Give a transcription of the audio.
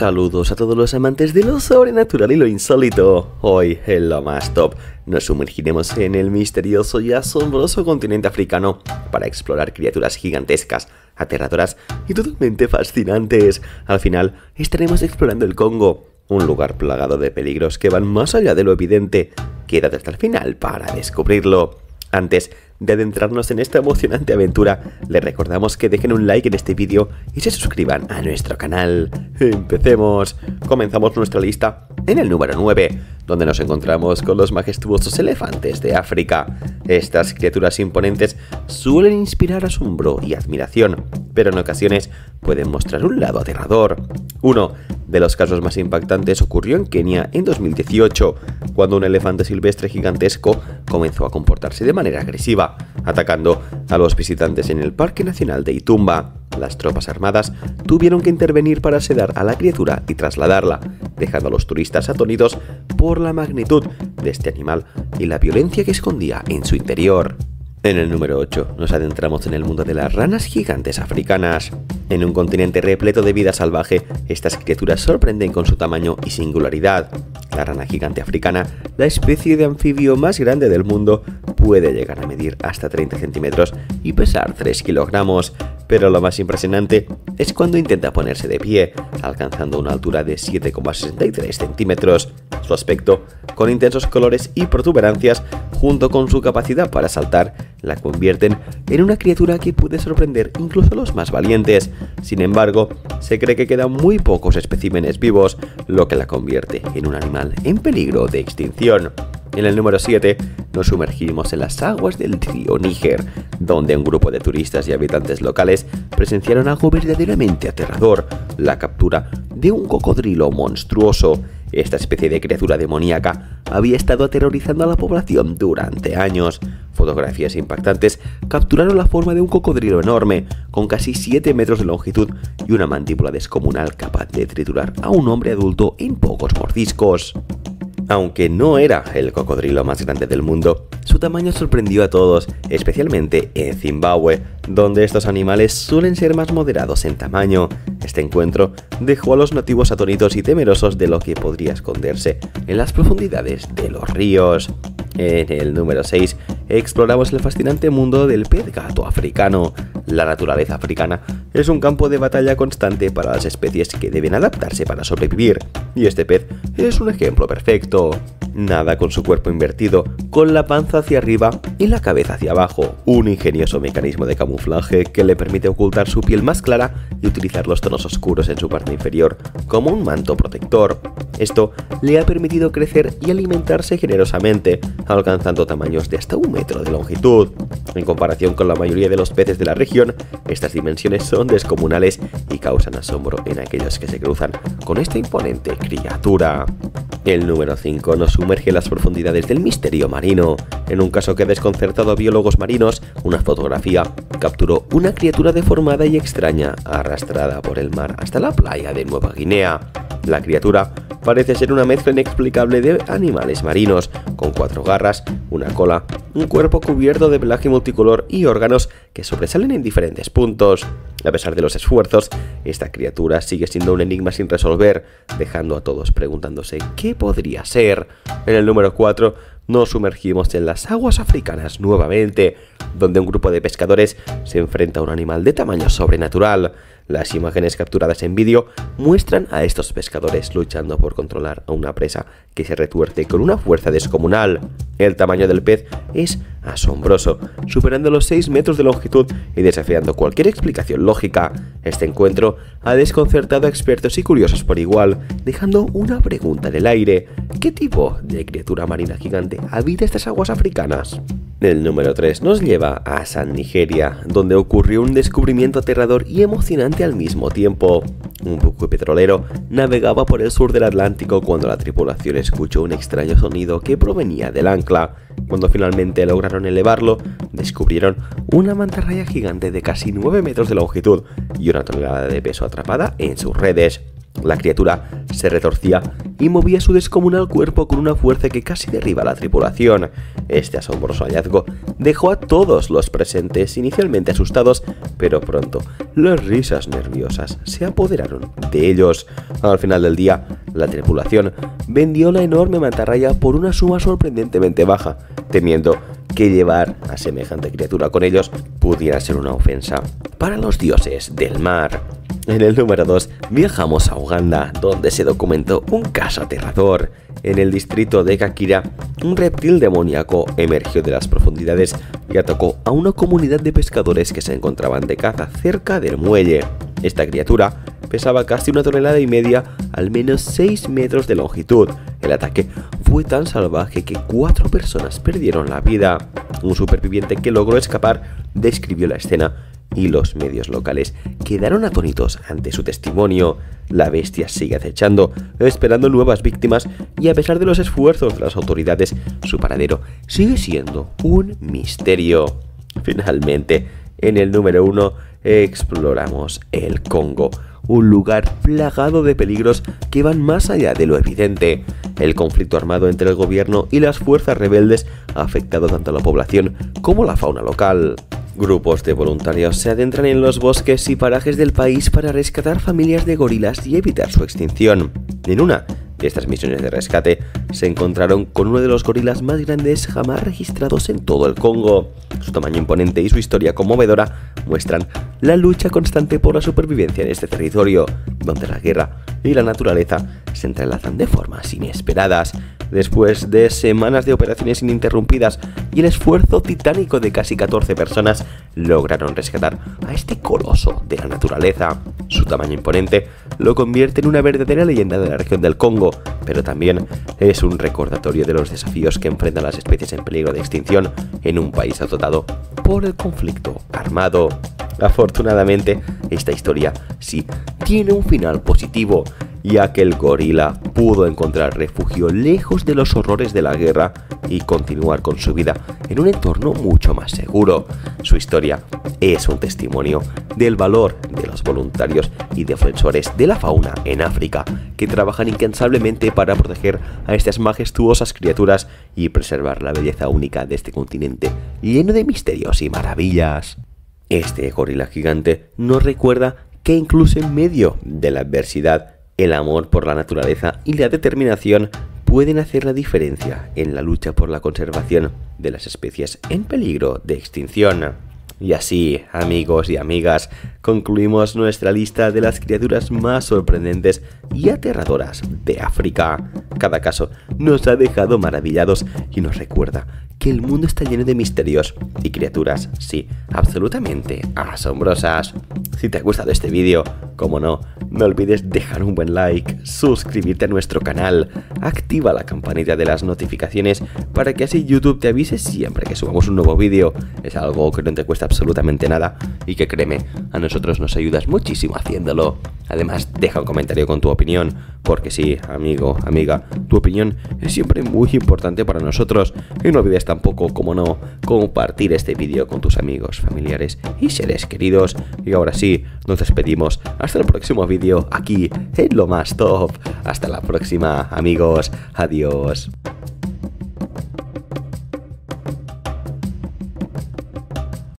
Saludos a todos los amantes de lo sobrenatural y lo insólito. Hoy en Lo Más Top nos sumergiremos en el misterioso y asombroso continente africano para explorar criaturas gigantescas, aterradoras y totalmente fascinantes. Al final estaremos explorando el Congo, un lugar plagado de peligros que van más allá de lo evidente. Quédate hasta el final para descubrirlo. Antes de adentrarnos en esta emocionante aventura, les recordamos que dejen un like en este vídeo y se suscriban a nuestro canal. ¡Empecemos! Comenzamos nuestra lista en el número 9, donde nos encontramos con los majestuosos elefantes de África. Estas criaturas imponentes suelen inspirar asombro y admiración, pero en ocasiones pueden mostrar un lado aterrador. Uno de los casos más impactantes ocurrió en Kenia en 2018, cuando un elefante silvestre gigantesco comenzó a comportarse de manera agresiva, atacando a los visitantes en el Parque Nacional de Itumba. Las tropas armadas tuvieron que intervenir para sedar a la criatura y trasladarla, dejando a los turistas atónitos por la magnitud de este animal y la violencia que escondía en su interior. En el número 8 nos adentramos en el mundo de las ranas gigantes africanas. En un continente repleto de vida salvaje, estas criaturas sorprenden con su tamaño y singularidad. La rana gigante africana, la especie de anfibio más grande del mundo, puede llegar a medir hasta 30 centímetros y pesar 3 kilogramos. Pero lo más impresionante es cuando intenta ponerse de pie, alcanzando una altura de 7,63 centímetros. Su aspecto, con intensos colores y protuberancias, junto con su capacidad para saltar, la convierten en una criatura que puede sorprender incluso a los más valientes. Sin embargo, se cree que quedan muy pocos especímenes vivos, lo que la convierte en un animal en peligro de extinción. En el número 7 nos sumergimos en las aguas del río Níger, donde un grupo de turistas y habitantes locales presenciaron algo verdaderamente aterrador: la captura de un cocodrilo monstruoso. Esta especie de criatura demoníaca había estado aterrorizando a la población durante años. Fotografías impactantes capturaron la forma de un cocodrilo enorme, con casi 7 metros de longitud y una mandíbula descomunal capaz de triturar a un hombre adulto en pocos mordiscos. Aunque no era el cocodrilo más grande del mundo, su tamaño sorprendió a todos, especialmente en Zimbabue, donde estos animales suelen ser más moderados en tamaño. Este encuentro dejó a los nativos atónitos y temerosos de lo que podría esconderse en las profundidades de los ríos. En el número 6 exploramos el fascinante mundo del pez gato africano. La naturaleza africana es un campo de batalla constante para las especies que deben adaptarse para sobrevivir, y este pez es un ejemplo perfecto. Nada con su cuerpo invertido, con la panza hacia arriba y la cabeza hacia abajo, un ingenioso mecanismo de camuflaje que le permite ocultar su piel más clara y utilizar los tonos oscuros en su parte inferior como un manto protector. Esto le ha permitido crecer y alimentarse generosamente, alcanzando tamaños de hasta un metro de longitud. En comparación con la mayoría de los peces de la región, estas dimensiones son descomunales y causan asombro en aquellos que se cruzan con esta imponente criatura. El número 5 nos sumerge en las profundidades del misterio marino. En un caso que ha desconcertado a biólogos marinos, una fotografía capturó una criatura deformada y extraña, arrastrada por el mar hasta la playa de Nueva Guinea. La criatura parece ser una mezcla inexplicable de animales marinos, con 4 garras, una cola, un cuerpo cubierto de pelaje multicolor y órganos que sobresalen en diferentes puntos. A pesar de los esfuerzos, esta criatura sigue siendo un enigma sin resolver, dejando a todos preguntándose qué podría ser. En el número 4 nos sumergimos en las aguas africanas nuevamente, donde un grupo de pescadores se enfrenta a un animal de tamaño sobrenatural. Las imágenes capturadas en vídeo muestran a estos pescadores luchando por controlar a una presa que se retuerce con una fuerza descomunal. El tamaño del pez es asombroso, superando los 6 metros de longitud y desafiando cualquier explicación lógica. Este encuentro ha desconcertado a expertos y curiosos por igual, dejando una pregunta en el aire: ¿qué tipo de criatura marina gigante habita estas aguas africanas? El número 3 nos lleva a San Nigeria, donde ocurrió un descubrimiento aterrador y emocionante al mismo tiempo. Un buque petrolero navegaba por el sur del Atlántico cuando la tripulación escuchó un extraño sonido que provenía del ancla. Cuando finalmente lograron elevarlo, descubrieron una mantarraya gigante de casi 9 metros de longitud y una tonelada de peso atrapada en sus redes. La criatura se retorcía y movía su descomunal cuerpo con una fuerza que casi derriba a la tripulación. Este asombroso hallazgo dejó a todos los presentes inicialmente asustados, pero pronto las risas nerviosas se apoderaron de ellos. Al final del día, la tripulación vendió la enorme mantarraya por una suma sorprendentemente baja, temiendo que llevar a semejante criatura con ellos pudiera ser una ofensa para los dioses del mar. En el número 2 viajamos a Uganda, donde se documentó un caso aterrador. En el distrito de Kakira, un reptil demoníaco emergió de las profundidades y atacó a una comunidad de pescadores que se encontraban de caza cerca del muelle. Esta criatura pesaba casi 1,5 toneladas, al menos 6 metros de longitud. El ataque fue tan salvaje que 4 personas perdieron la vida. Un superviviente que logró escapar describió la escena y los medios locales quedaron atónitos ante su testimonio. La bestia sigue acechando, esperando nuevas víctimas, y a pesar de los esfuerzos de las autoridades, su paradero sigue siendo un misterio. Finalmente, en el número 1 exploramos el Congo, un lugar plagado de peligros que van más allá de lo evidente. El conflicto armado entre el gobierno y las fuerzas rebeldes ha afectado tanto a la población como a la fauna local. Grupos de voluntarios se adentran en los bosques y parajes del país para rescatar familias de gorilas y evitar su extinción. En una de estas misiones de rescate se encontraron con uno de los gorilas más grandes jamás registrados en todo el Congo. Su tamaño imponente y su historia conmovedora muestran la lucha constante por la supervivencia en este territorio, donde la guerra y la naturaleza se entrelazan de formas inesperadas. Después de semanas de operaciones ininterrumpidas y el esfuerzo titánico de casi 14 personas, lograron rescatar a este coloso de la naturaleza. Su tamaño imponente lo convierte en una verdadera leyenda de la región del Congo, pero también es un recordatorio de los desafíos que enfrentan las especies en peligro de extinción en un país azotado por el conflicto armado. Afortunadamente, esta historia sí tiene un final positivo, ya que el gorila pudo encontrar refugio lejos de los horrores de la guerra y continuar con su vida en un entorno mucho más seguro. Su historia es un testimonio del valor de los voluntarios y defensores de la fauna en África, que trabajan incansablemente para proteger a estas majestuosas criaturas y preservar la belleza única de este continente lleno de misterios y maravillas. Este gorila gigante nos recuerda que incluso en medio de la adversidad, el amor por la naturaleza y la determinación pueden hacer la diferencia en la lucha por la conservación de las especies en peligro de extinción. Y así, amigos y amigas, concluimos nuestra lista de las criaturas más sorprendentes y aterradoras de África. Cada caso nos ha dejado maravillados y nos recuerda que el mundo está lleno de misterios y criaturas, sí, absolutamente asombrosas. Si te ha gustado este vídeo, como no, no olvides dejar un buen like, suscribirte a nuestro canal, activa la campanita de las notificaciones para que así YouTube te avise siempre que subamos un nuevo vídeo. Es algo que no te cuesta absolutamente nada y que, créeme, a nosotros nos ayudas muchísimo haciéndolo. Además, deja un comentario con tu opinión, porque sí, amigo, amiga, tu opinión es siempre muy importante para nosotros. Y no olvides tampoco, como no, compartir este vídeo con tus amigos, familiares y seres queridos. Y ahora sí, nos despedimos hasta el próximo vídeo aquí en Lo Más Top. Hasta la próxima, amigos. Adiós.